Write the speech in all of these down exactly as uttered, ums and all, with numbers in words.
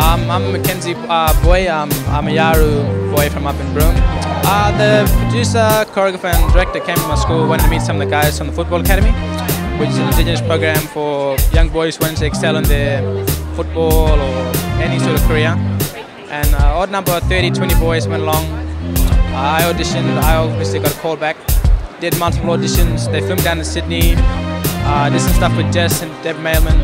Um, I'm McKenzie uh, Boy. Um, I'm a Yaru Boy from up in Broome. Uh, the producer, choreographer and director came to my school, wanted to meet some of the guys from the football academy, which is an indigenous program for young boys who want to excel in their football or any sort of career. And an uh, odd number of thirty, twenty boys went along. Uh, I auditioned, I obviously got a call back. Did multiple auditions, they filmed down in Sydney, uh, did some stuff with Jess and Deb Mailman,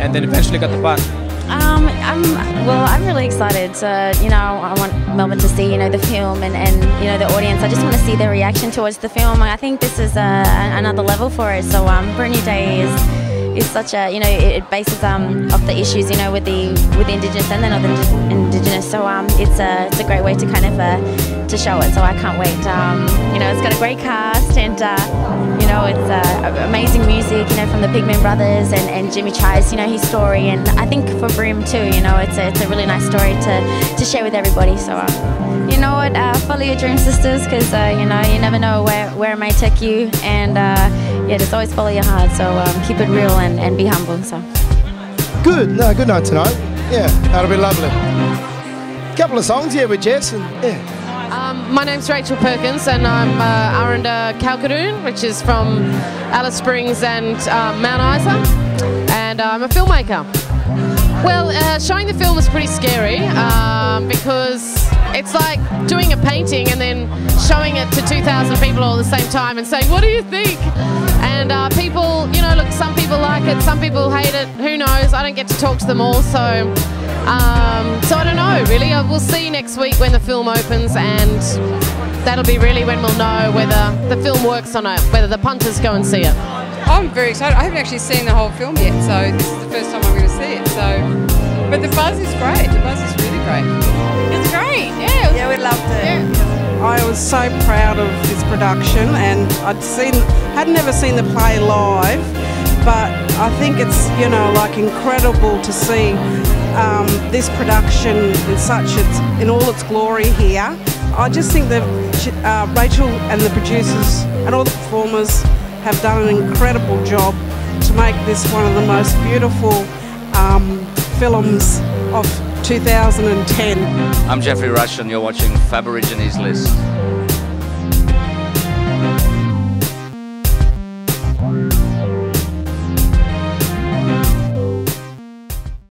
and then eventually got the part. Um, I'm, well, I'm really excited to, you know, I want Melbourne to see, you know, the film and, and, you know, the audience. I just want to see their reaction towards the film. I think this is uh, another level for it. So, um, Bran Nue Dae is, is such a, you know, it, it bases um, off the issues, you know, with the with the Indigenous and the non-Indigenous. So, um, it's a it's a great way to kind of uh, to show it. So, I can't wait. Um, you know, it's got a great cast and. Uh, You know, it's uh, amazing music, you know, from the Pigman Brothers and, and Jimmy Chai's, you know, his story. And I think for Broome too, you know, it's a, it's a really nice story to, to share with everybody. So, uh, you know what, uh, follow your dreams, sisters, because, uh, you know, you never know where, where it may take you. And, uh, yeah, just always follow your heart. So, um, keep it real and, and be humble. So. Good. No, good night tonight. Yeah, that'll be lovely. A couple of songs here with Jess. And, yeah. Um, my name's Rachel Perkins and I'm uh, Aranda Kalkadoon, which is from Alice Springs and uh, Mount Isa, and uh, I'm a filmmaker. Well, uh, showing the film was pretty scary um, because it's like doing a painting and then showing it to two thousand people all at the same time and saying, what do you think? And uh, people, you know, look, some people like it, some people hate it, who knows, I don't get to talk to them all, so... Um, so I don't know really, we'll see next week when the film opens and that'll be really when we'll know whether the film works or not, whether the punters go and see it. I'm very excited, I haven't actually seen the whole film yet, so this is the first time I'm going to see it, so, but the buzz is great, the buzz is really great. It's great, yeah. It was, yeah, we loved it. Yeah. I was so proud of this production and I'd seen, had never seen the play live, but I think it's, you know, like incredible to see Um, this production and such, it's in all its glory here. I just think that uh, Rachel and the producers and all the performers have done an incredible job to make this one of the most beautiful um, films of two thousand ten. I'm Geoffrey Rush and you're watching Faborigines List.